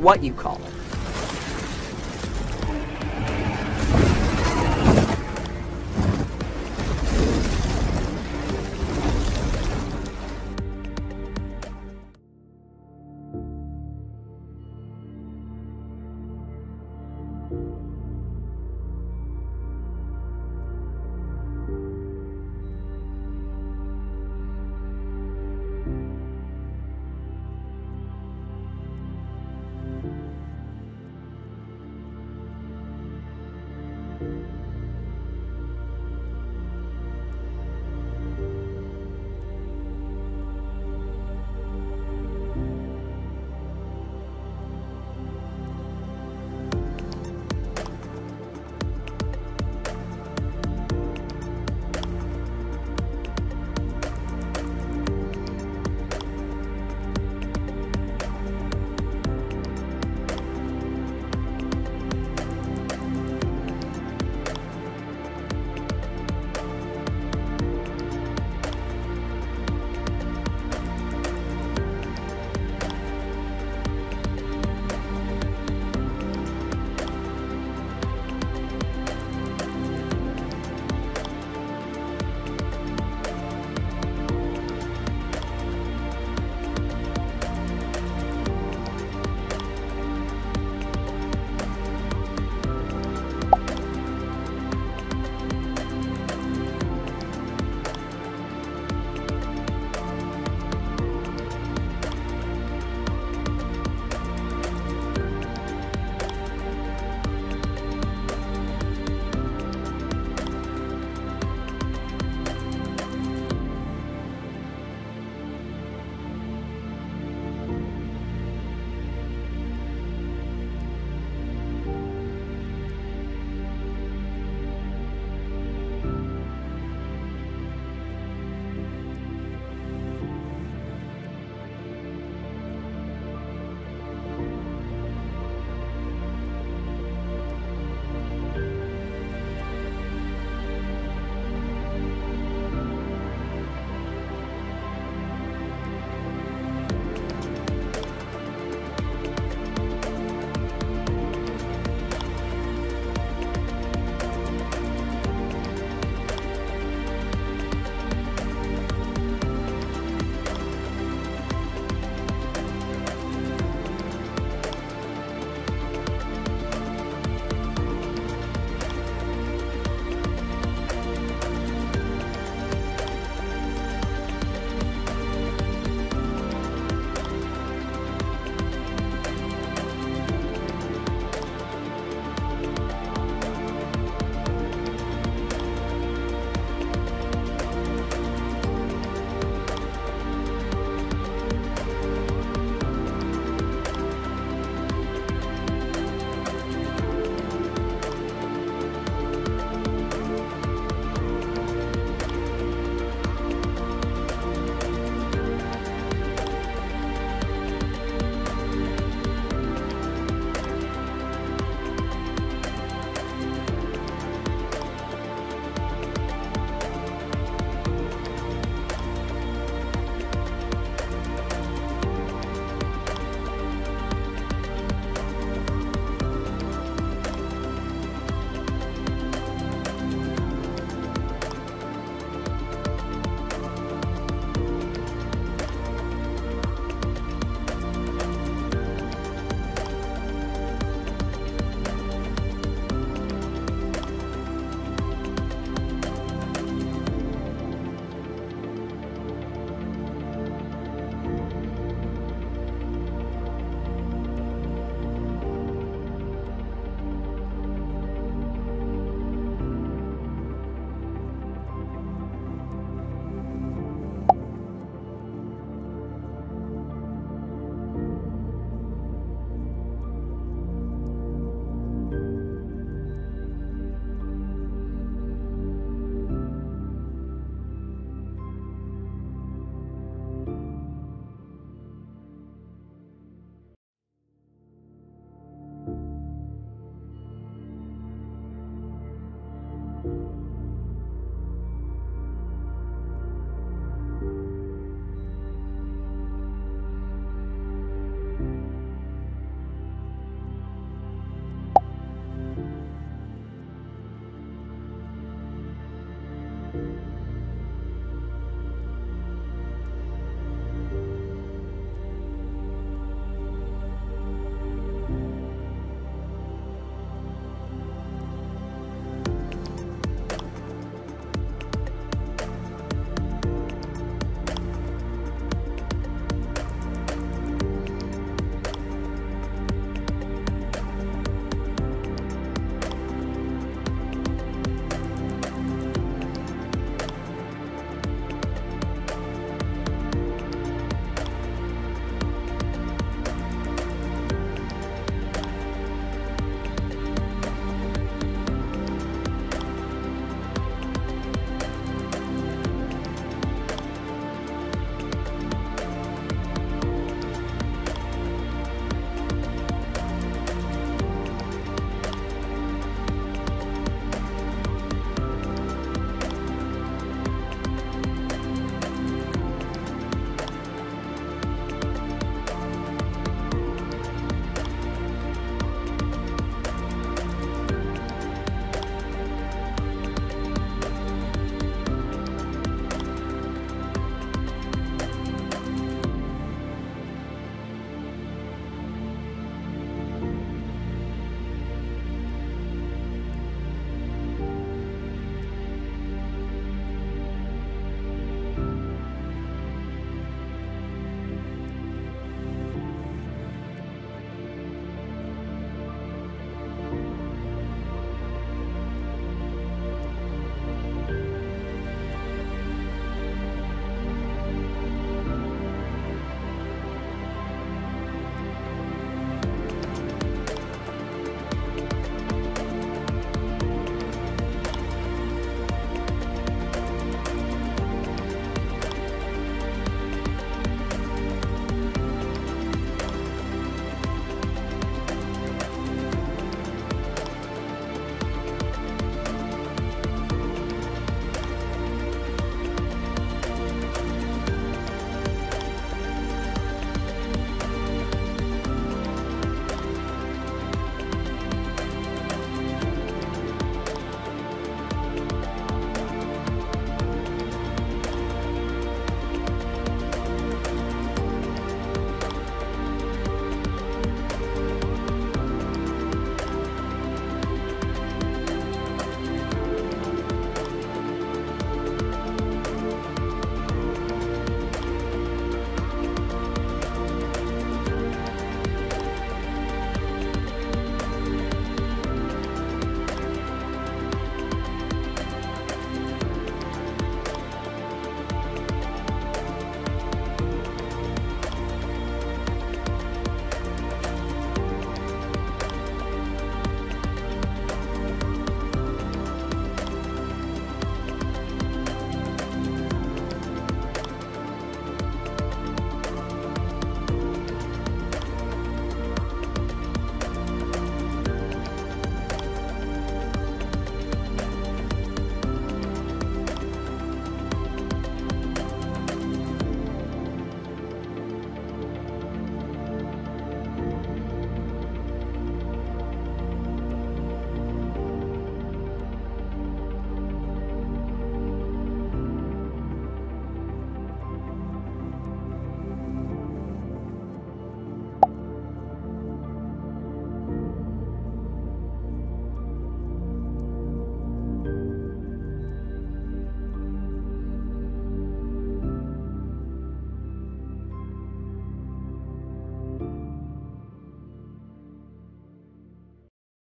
what you call it.